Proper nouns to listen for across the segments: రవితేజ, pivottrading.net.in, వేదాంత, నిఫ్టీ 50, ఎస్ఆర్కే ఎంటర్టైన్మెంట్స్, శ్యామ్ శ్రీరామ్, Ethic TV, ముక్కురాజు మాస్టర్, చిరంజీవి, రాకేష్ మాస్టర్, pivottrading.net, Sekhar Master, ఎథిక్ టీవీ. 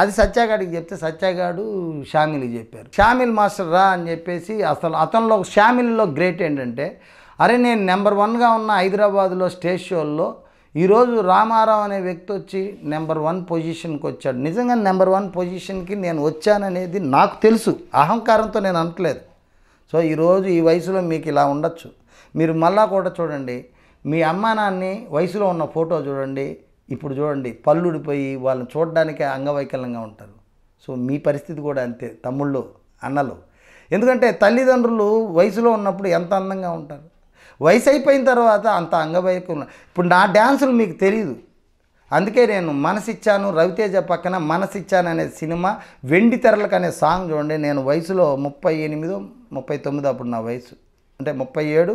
అది సత్యాగాడికి చెప్తే సత్యాగాడు షామిల్కి చెప్పారు. షామిల్ మాస్టర్ రా అని చెప్పేసి అసలు అతనిలో షామిల్లో గ్రేట్ ఏంటంటే అరే నేను నెంబర్ 1గా ఉన్న హైదరాబాద్లో స్టేజ్ షోల్లో ఈరోజు రామారావు అనే వ్యక్తి వచ్చి నెంబర్ 1 పొజిషన్కి వచ్చాడు. నిజంగా నెంబర్ 1 పొజిషన్కి నేను వచ్చాననేది నాకు తెలుసు, అహంకారంతో నేను అనట్లేదు. సో ఈరోజు ఈ వయసులో మీకు ఇలా ఉండొచ్చు. మీరు మళ్ళా కూడా చూడండి, మీ అమ్మా నాన్ని వయసులో ఉన్న ఫోటో చూడండి, ఇప్పుడు చూడండి పళ్ళుడిపోయి వాళ్ళని చూడడానికే అంగవైకల్యంగా ఉంటారు. సో మీ పరిస్థితి కూడా అంతే తమ్ముళ్ళు అన్నలు. ఎందుకంటే తల్లిదండ్రులు వయసులో ఉన్నప్పుడు ఎంత అందంగా ఉంటారు, వయసు అయిపోయిన తర్వాత అంత అంగవైకల్యం. ఇప్పుడు నా డ్యాన్సులు మీకు తెలియదు, అందుకే నేను మనసిచ్చాను రవితేజ పక్కన మనసిచ్చాను అనే సినిమా వెండి తెరలకు అనే సాంగ్ చూడండి. నేను వయసులో 38 39 అప్పుడు నా వయసు అంటే 37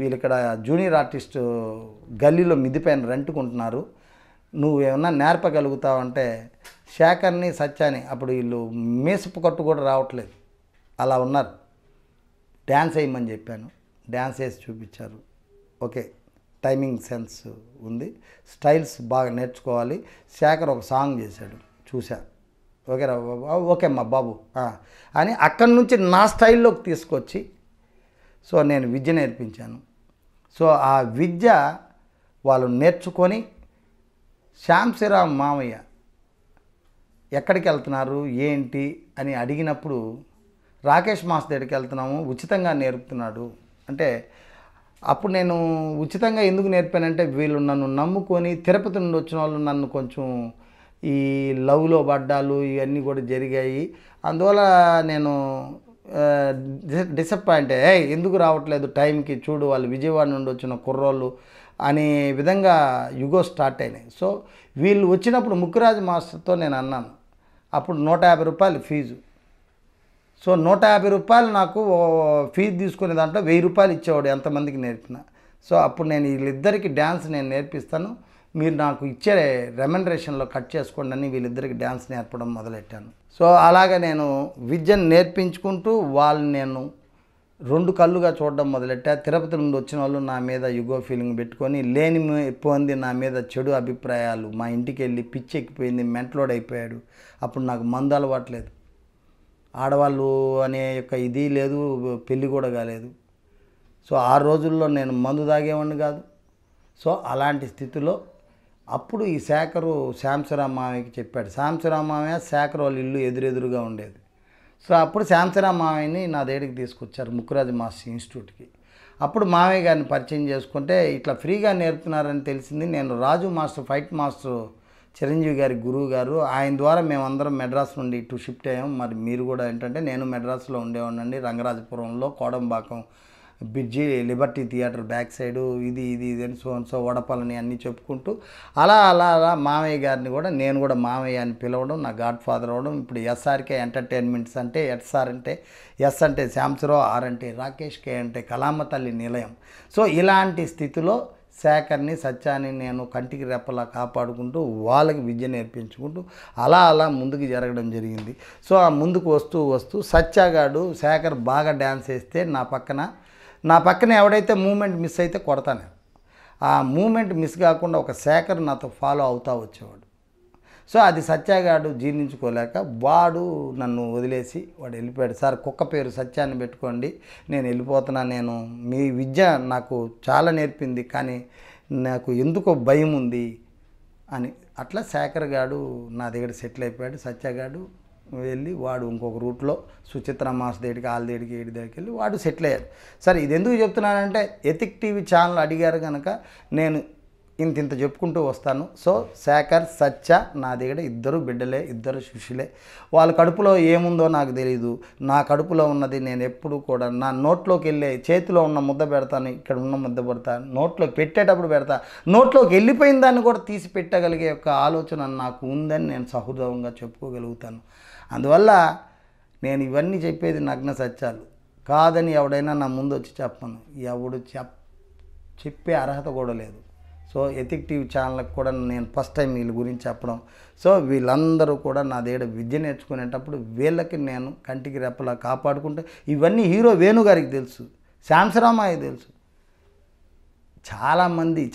వీళ్ళు ఇక్కడ జూనియర్ ఆర్టిస్టు గల్లీలో మిద్దిపైన రెంట్కుంటున్నారు, నువ్వు ఏమన్నా నేర్పగలుగుతావంటే శేఖర్ని సత్యాని అప్పుడు వీళ్ళు మేసపు కట్టు కూడా రావట్లేదు అలా ఉన్నారు. డ్యాన్స్ వేయమని చెప్పాను, డ్యాన్స్ వేసి చూపించారు. ఓకే టైమింగ్ సెన్స్ ఉంది, స్టైల్స్ బాగా నేర్చుకోవాలి. శేఖర్ ఒక సాంగ్ చేశాడు చూసా, ఓకే రా బాబు ఓకే అమ్మా బాబు అని అక్కడి నుంచి నా స్టైల్లోకి తీసుకొచ్చి సో నేను విద్య నేర్పించాను. సో ఆ విద్య వాళ్ళు నేర్చుకొని శ్యామ్ శ్రీరామ్ మామయ్య ఎక్కడికి వెళ్తున్నారు ఏంటి అని అడిగినప్పుడు రాకేష్ మాస్టర్ దగ్గరికి వెళ్తున్నాము ఉచితంగా నేర్పుతున్నాడు అంటే, అప్పుడు నేను ఉచితంగా ఎందుకు నేర్పానంటే వీళ్ళు నన్ను నమ్ముకొని తిరుపతి నుండి వచ్చిన వాళ్ళు నన్ను కొంచెం ఈ లవ్లో పడ్డాలు ఇవన్నీ కూడా జరిగాయి, అందువల్ల నేను డిసప్పాయింట్ అయ్యి ఎందుకు రావట్లేదు టైంకి చూడు వాళ్ళు విజయవాడ నుండి వచ్చిన కుర్రోళ్ళు అనే విధంగా యుగో స్టార్ట్ అయినాయి. సో వీళ్ళు వచ్చినప్పుడు ముక్కురాజు మాస్టర్తో నేను అన్నాను, అప్పుడు 150 రూపాయలు ఫీజు. సో 150 రూపాయలు నాకు ఫీజు తీసుకునే దాంట్లో 1000 రూపాయలు ఇచ్చేవాడు ఎంతమందికి నేర్పిన. సో అప్పుడు నేను వీళ్ళిద్దరికి డ్యాన్స్ నేను నేర్పిస్తాను, మీరు నాకు ఇచ్చే రెమ్యునరేషన్లో కట్ చేసుకోండి అని వీళ్ళిద్దరికి డ్యాన్స్ నేర్పడం మొదలెట్టాను. సో అలాగే నేను విద్యను నేర్పించుకుంటూ వాళ్ళని నేను 2 కళ్ళుగా చూడడం మొదలెట్టా. తిరుపతి నుండి వచ్చిన వాళ్ళు నా మీద యుగో ఫీలింగ్ పెట్టుకొని లేని పొంది నా మీద చెడు అభిప్రాయాలు, మా ఇంటికి వెళ్ళి పిచ్చెక్కిపోయింది, మెంటలోడ్ అయిపోయాడు. అప్పుడు నాకు మందు అలవాట్లేదు, ఆడవాళ్ళు అనే యొక్క ఇది లేదు, పెళ్ళి కూడా కాలేదు. సో ఆ రోజుల్లో నేను మందు తాగేవాడిని కాదు. సో అలాంటి స్థితిలో అప్పుడు ఈ శేఖరు శ్యాంసరామ్ మామయ్యకి చెప్పాడు. శ్యాంసరామ్ మామయ్య శేఖర్ వాళ్ళ ఇల్లు ఎదురెదురుగా ఉండేది. సో అప్పుడు శ్యాంసరామ్ మామయ్యని నా దగ్గరికి తీసుకొచ్చారు ముక్కురాజు మాస్టర్ ఇన్స్టిట్యూట్కి. అప్పుడు మామయ్య గారిని పరిచయం చేసుకుంటే ఇట్లా ఫ్రీగా నేర్పుతున్నారని తెలిసింది. నేను Raju master fight master చిరంజీవి గారి గురువు గారు, ఆయన ద్వారా మేమందరం మెడ్రాస్ నుండి ఇటు షిఫ్ట్ అయ్యాం. మరి మీరు కూడా ఏంటంటే నేను మెడ్రాస్లో ఉండేవాడినండి, రంగరాజపురంలో Kodambakkam bridge Liberty theatre back side ఇది అని సో వడపాలని అన్నీ చెప్పుకుంటూ అలా మామయ్య గారిని కూడా నేను కూడా మామయ్య అని పిలవడం, నా గాడ్ ఫాదర్ అవ్వడం. ఇప్పుడు ఎస్ఆర్కే ఎంటర్టైన్మెంట్స్ అంటే ఎస్ఆర్ అంటే ఎస్ అంటే శ్యాంసరావు, ఆర్ అంటే రాకేష్, కే అంటే కళామ తల్లి నిలయం. సో ఇలాంటి స్థితిలో శేఖర్ని సత్యాన్ని నేను కంటికి రెప్పలా కాపాడుకుంటూ వాళ్ళకి విద్య నేర్పించుకుంటూ అలా ముందుకు జరగడం జరిగింది. సో ఆ ముందుకు వస్తూ సత్యాగాడు శేఖర్ బాగా డ్యాన్స్ వేస్తే నా పక్కన ఎవడైతే మూమెంట్ మిస్ అయితే కొడతాను, ఆ మూమెంట్ మిస్ కాకుండా ఒక శేఖర్ నాతో ఫాలో అవుతూ వచ్చేవాడు. సో అది సత్యాగాడు జీర్ణించుకోలేక వాడు నన్ను వదిలేసి వాడు వెళ్ళిపోయాడు. సార్ కుక్క పేరు సత్యాన్ని పెట్టుకోండి, నేను వెళ్ళిపోతున్నా, నేను మీ విద్య నాకు చాలా నేర్పింది కానీ నాకు ఎందుకో భయం ఉంది అని. అట్లా శేఖర్ గాడు నా దగ్గర సెటిల్ అయిపోయాడు. సత్యాగాడు వెళ్ళి వాడు ఇంకొక రూట్లో సుచిత్ర మాస్ దగ్గరికి వాళ్ళ దగ్గరికి ఏడి దగ్గరికి వెళ్ళి వాడు సెటిల్ అయ్యాడు. సరే ఇది ఎందుకు చెప్తున్నానంటే ఎథిక్ టీవీ ఛానల్ అడిగారు కనుక నేను ఇంత చెప్పుకుంటూ వస్తాను. సో శేఖర్ సత్య నా దగ్గర ఇద్దరు బిడ్డలే, ఇద్దరు శిష్యులే. వాళ్ళ కడుపులో ఏముందో నాకు తెలియదు, నా కడుపులో ఉన్నది నేను ఎప్పుడు కూడా నా నోట్లోకి వెళ్ళే చేతిలో ఉన్న ముద్ద పెడతాను, ఇక్కడ ఉన్న ముద్ద పెడతా, నోట్లో పెట్టేటప్పుడు పెడతా, నోట్లోకి వెళ్ళిపోయిన దాన్ని కూడా తీసి పెట్టగలిగే యొక్క ఆలోచన నాకు ఉందని నేను సహృదయంగా చెప్పుకోగలుగుతాను. అందువల్ల నేను ఇవన్నీ చెప్పేది నగ్న సత్యాలు కాదని ఎవడైనా నా ముందు వచ్చి చెప్పను, ఎవడు చెప్పే అర్హత కూడా లేదు. సో ఎథిక్ టీవీ ఛానల్కి కూడా నేను ఫస్ట్ టైం వీళ్ళ గురించి చెప్పడం. సో వీళ్ళందరూ కూడా నా దగ్గర విద్య నేర్చుకునేటప్పుడు వీళ్ళకి నేను కంటికి రెప్పలా కాపాడుకుంటే, ఇవన్నీ హీరో వేణు గారికి తెలుసు, శాంసరామాయ్య తెలుసు,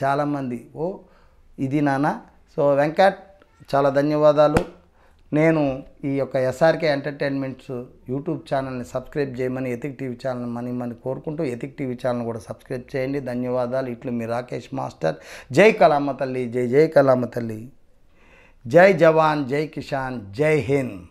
చాలామంది ఓ ఇది నాన్న. సో వెంకట్ చాలా ధన్యవాదాలు. నేను ఈ యొక్క ఎస్ఆర్కే ఎంటర్టైన్మెంట్స్ యూట్యూబ్ ఛానల్ని సబ్స్క్రైబ్ చేయమని, ఎథిక్ టీవీ ఛానల్ మనిమని కోరుకుంటూ ఎథిక్ టీవీ ఛానల్ కూడా సబ్స్క్రైబ్ చేయండి. ధన్యవాదాలు. ఇట్లు మీ రాకేష్ మాస్టర్. జై కళామ తల్లి, జై జై కళామ తల్లి. జై జవాన్, జై కిసాన్, జై హింద్.